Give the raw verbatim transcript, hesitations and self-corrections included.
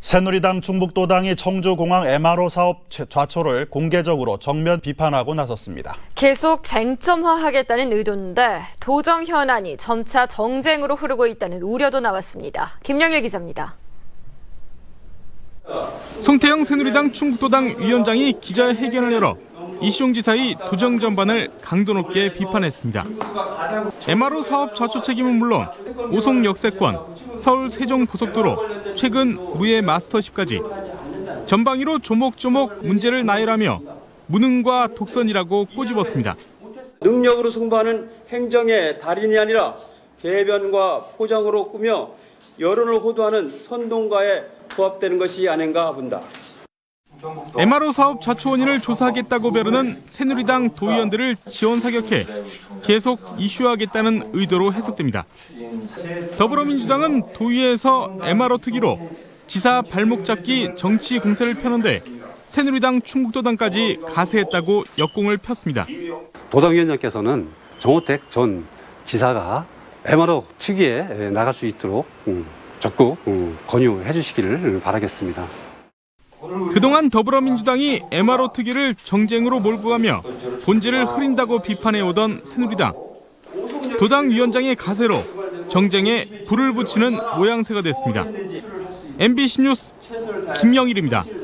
새누리당 충북도당이 청주공항 엠알오 사업 좌초를 공개적으로 정면 비판하고 나섰습니다. 계속 쟁점화하겠다는 의도인데 도정 현안이 점차 정쟁으로 흐르고 있다는 우려도 나왔습니다. 김영일 기자입니다. 성태형 새누리당 충북도당 위원장이 기자회견을 열어 이시용 지사의 도정 전반을 강도 높게 비판했습니다. 엠알오 사업 좌초 책임은 물론 오송 역세권, 서울 세종 고속도로, 최근 무예 마스터십까지 전방위로 조목조목 문제를 나열하며 무능과 독선이라고 꼬집었습니다. 능력으로 승부하는 행정의 달인이 아니라 개변과 포장으로 꾸며 여론을 호도하는 선동가에 부합되는 것이 아닌가 본다. 엠알오 사업 좌초 원인을 조사하겠다고 벼르는 새누리당 도의원들을 지원 사격해 계속 이슈화하겠다는 의도로 해석됩니다. 더불어민주당은 도의회에서 엠알오 특위로 지사 발목 잡기 정치 공세를 펴는데 새누리당 충북도당까지 가세했다고 역공을 폈습니다. 도당위원장께서는 정호택 전 지사가 엠알오 특위에 나갈 수 있도록 적극 권유해 주시기를 바라겠습니다. 그동안 더불어민주당이 엠알오 특위를 정쟁으로 몰고 가며 본질을 흐린다고 비판해오던 새누리당. 도당 위원장의 가세로 정쟁에 불을 붙이는 모양새가 됐습니다. 엠비씨 뉴스 김영일입니다.